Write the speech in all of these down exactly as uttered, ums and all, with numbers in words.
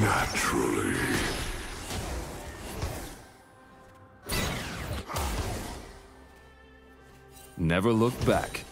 Naturally. Never look back.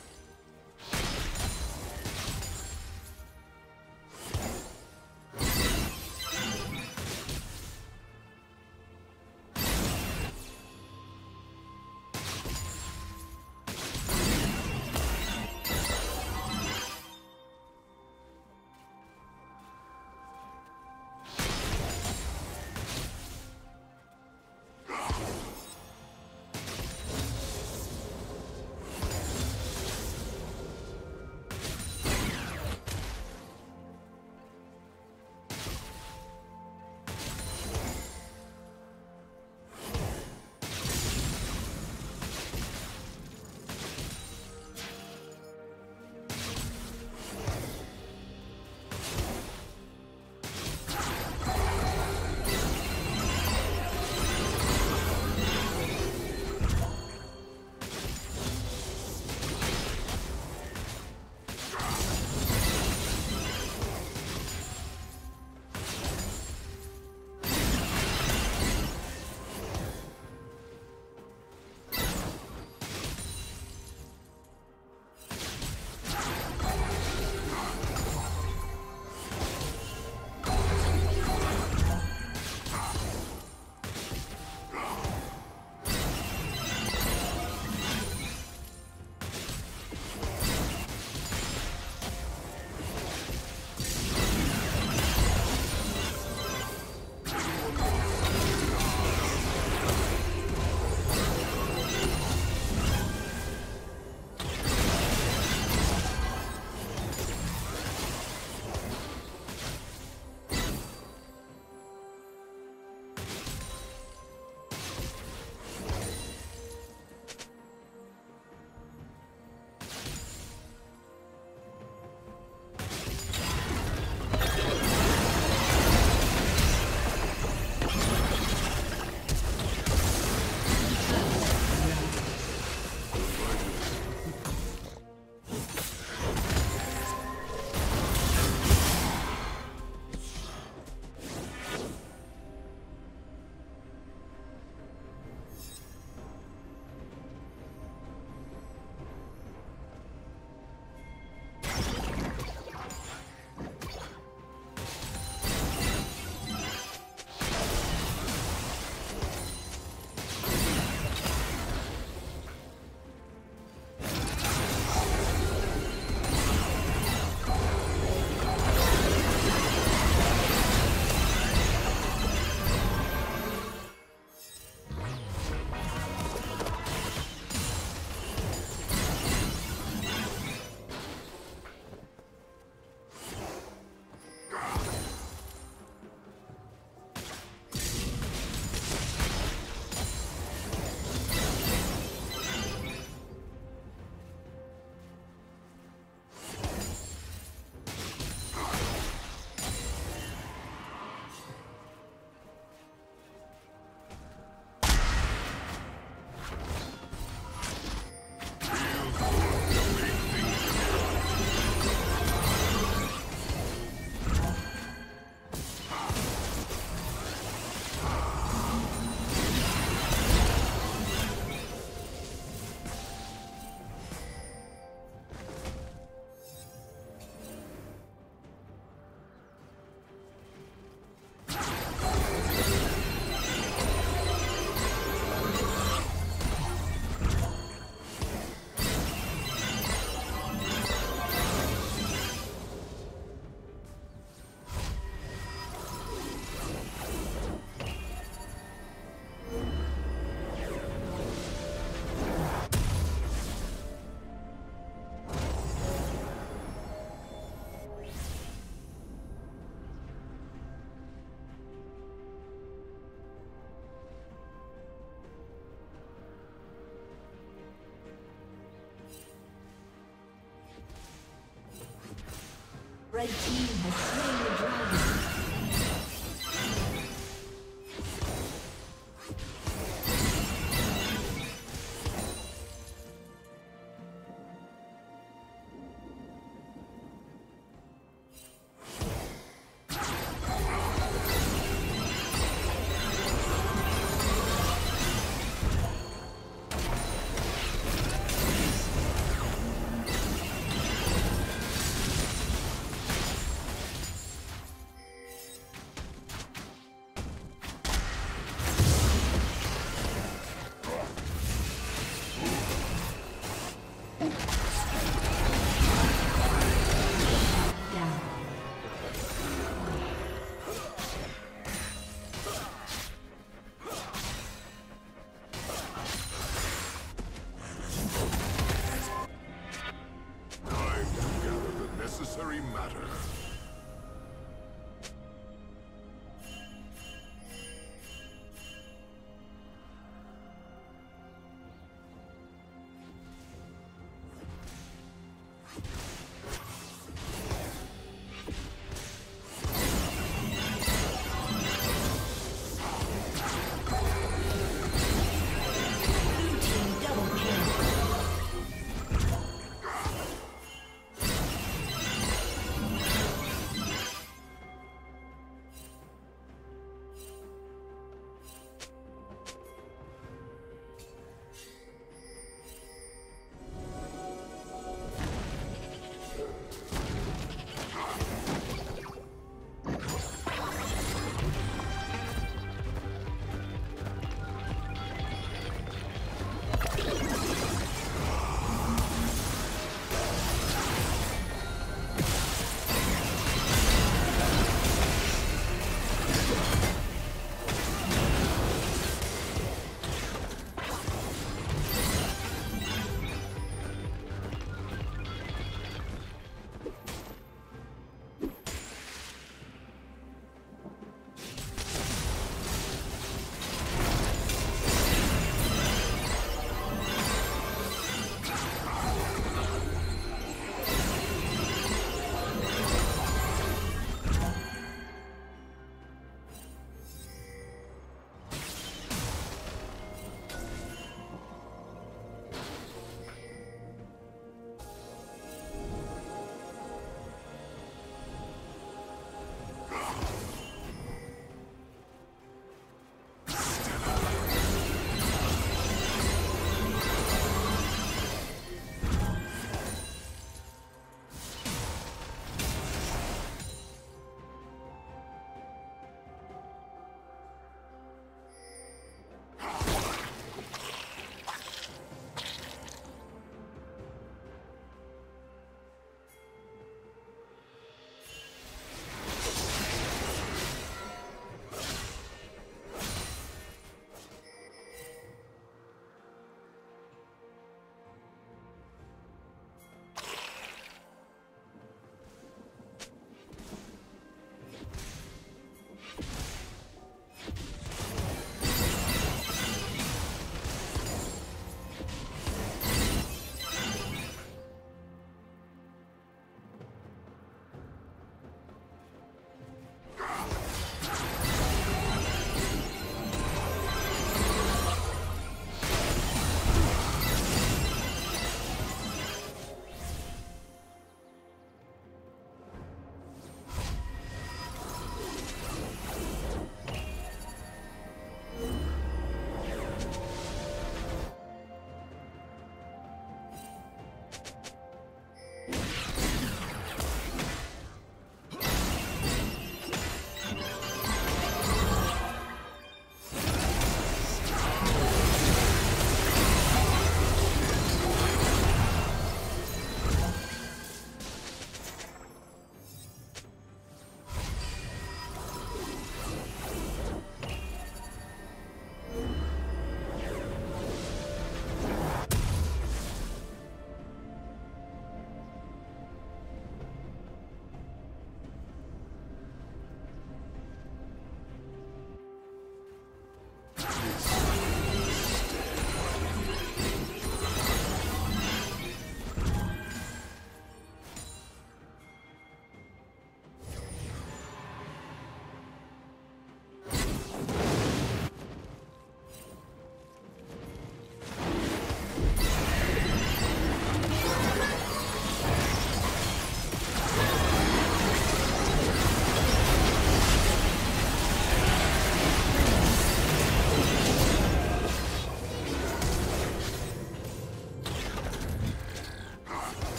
Red team has slain the dragon.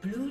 Blue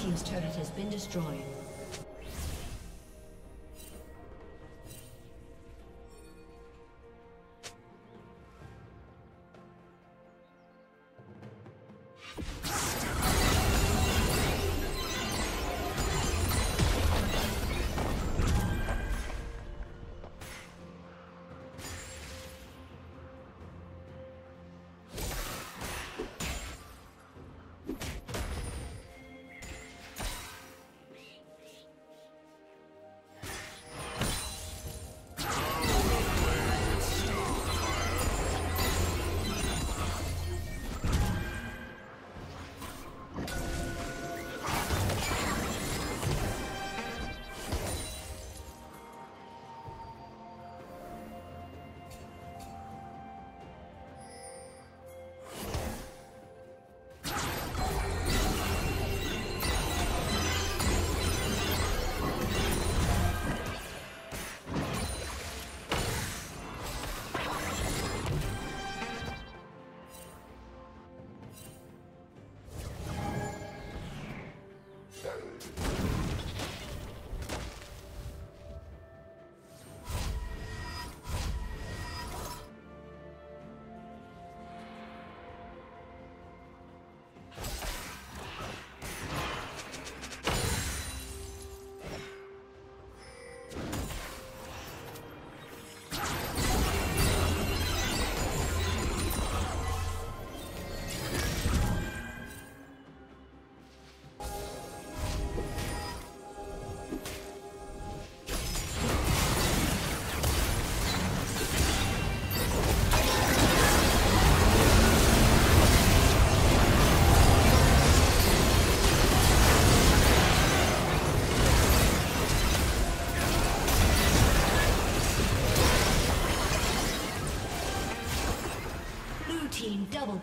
Team's turret has been destroyed. Double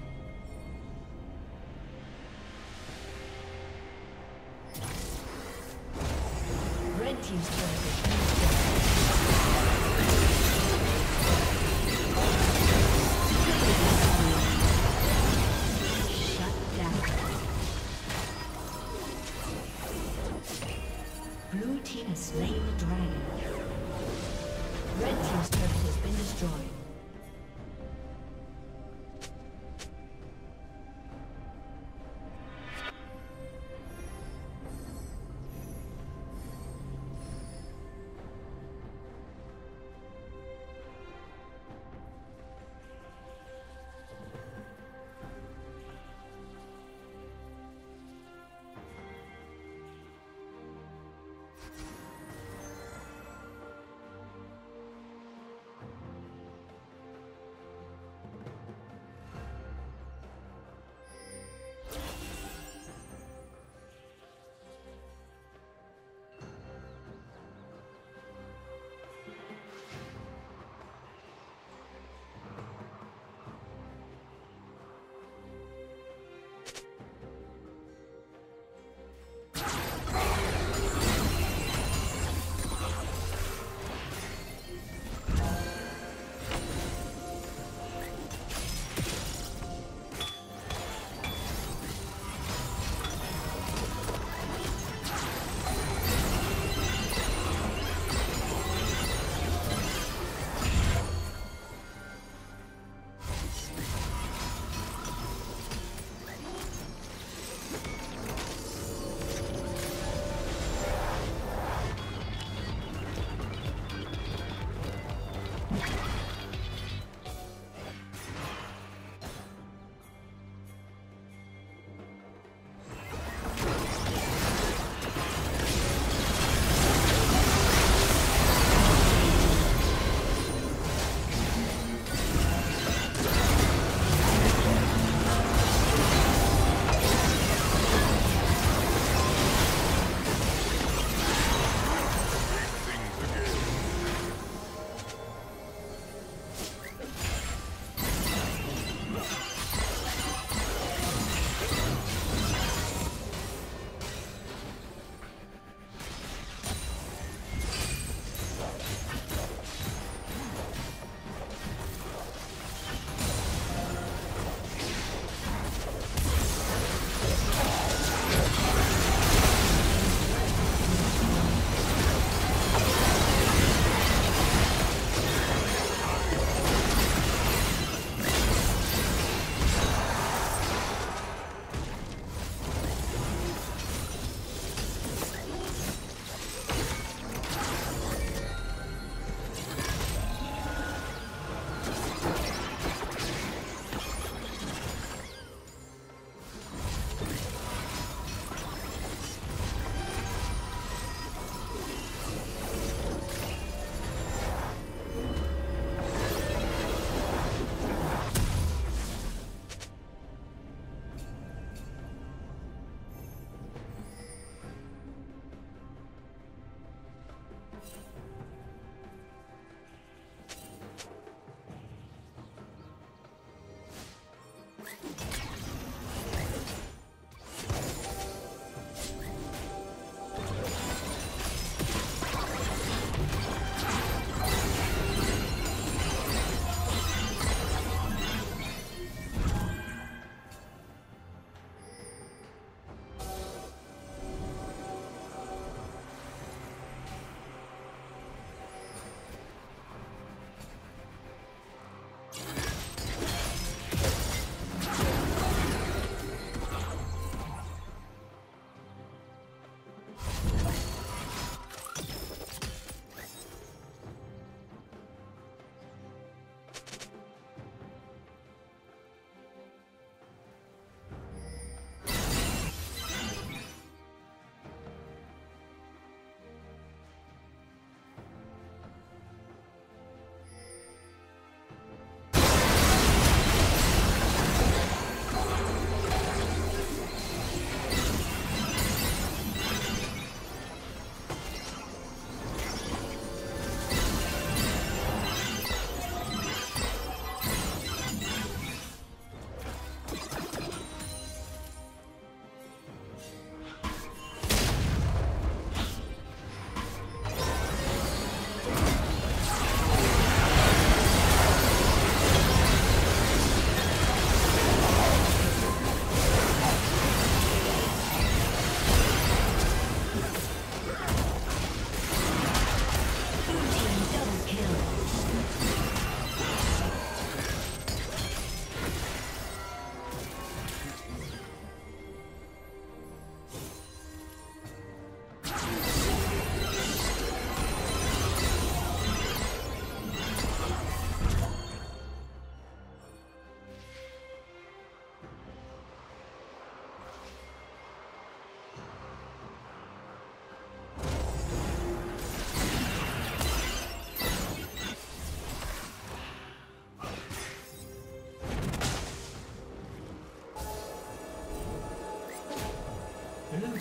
Team's turret has been destroyed. Shut down. Blue team has slain the dragon. Red team's turret has been destroyed.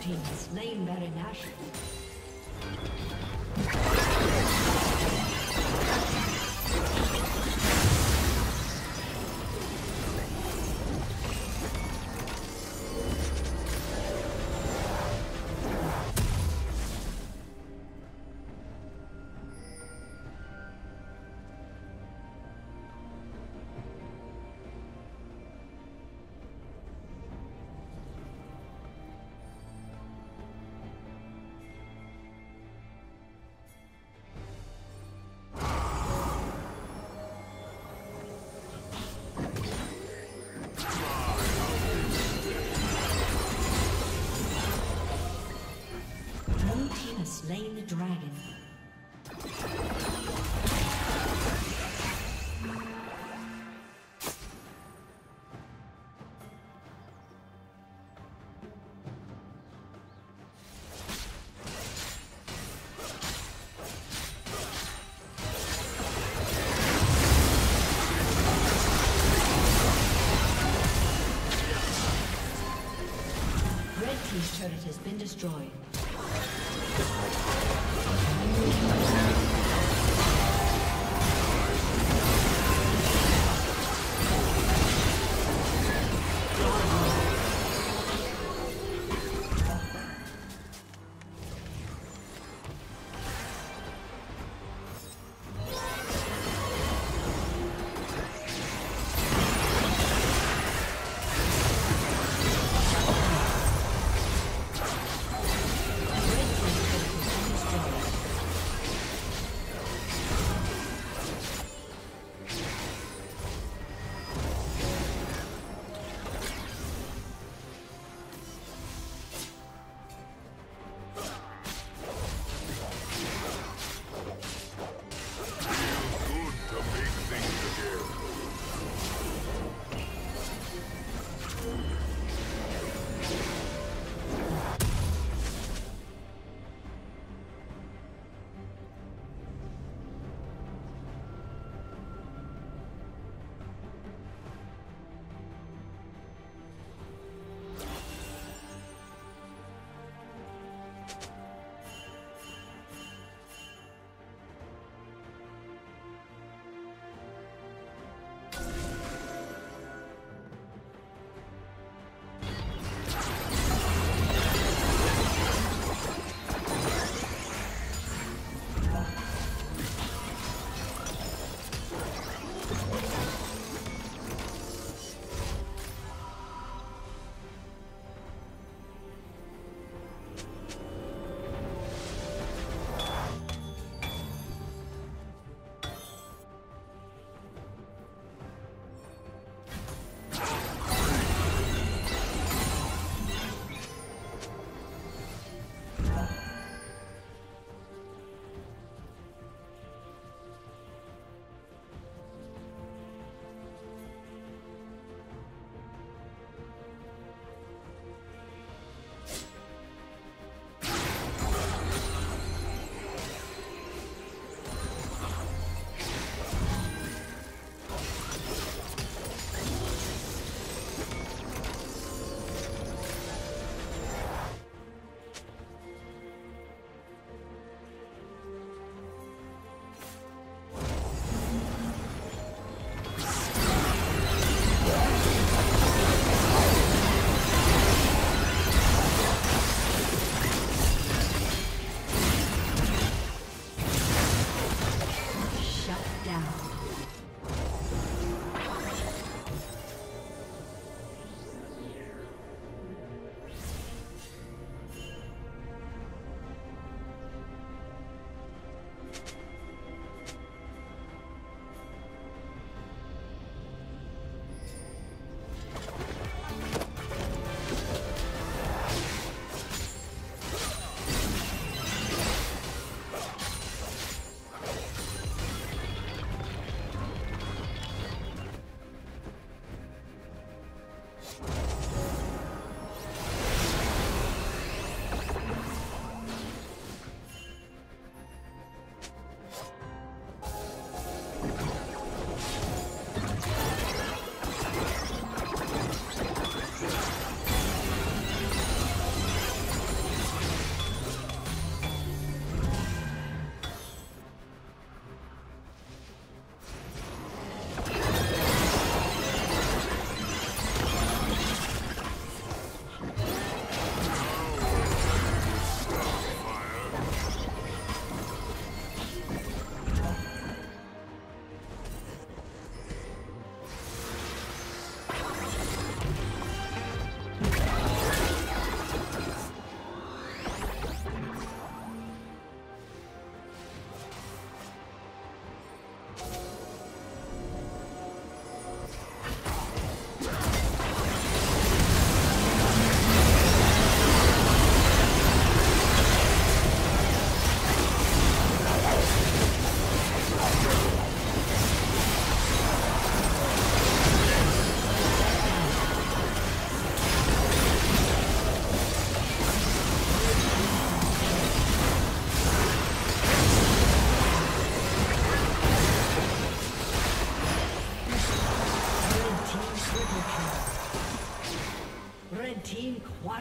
Your team has slain Baron Nashor. Slain the dragon. Red team's turret has been destroyed.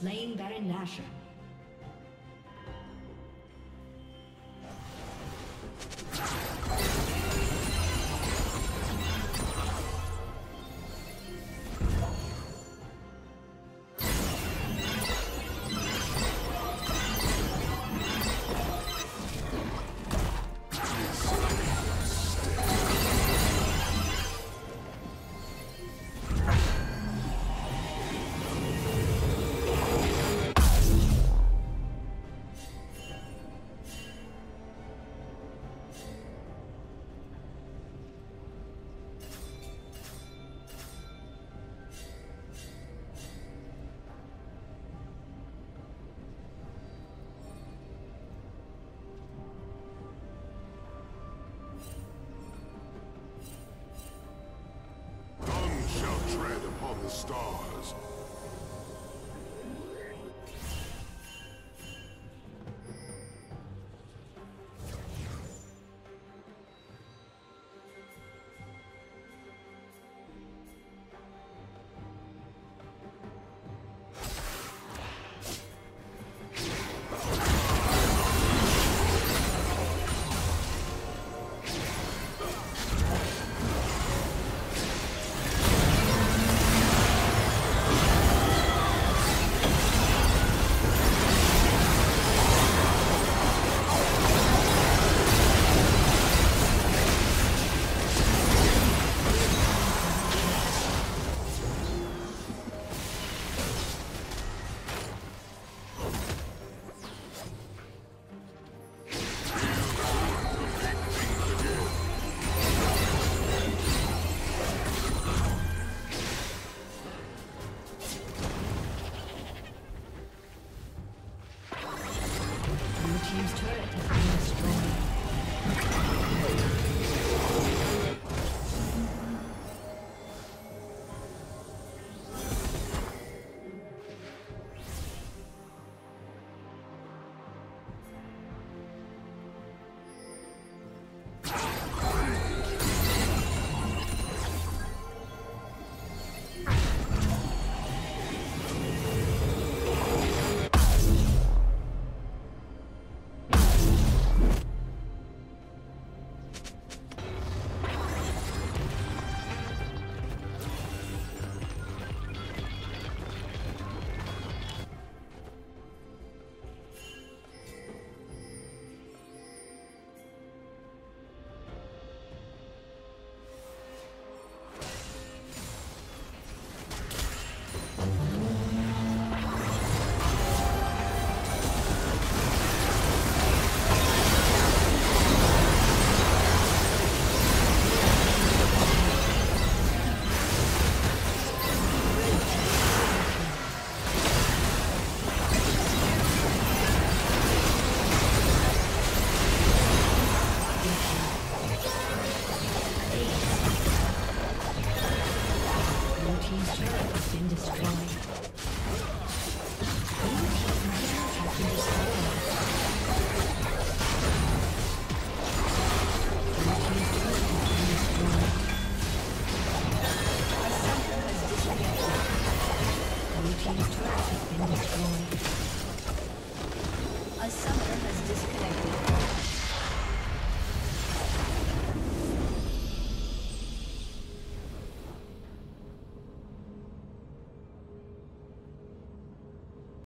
Slain Baron Nashor. Stop.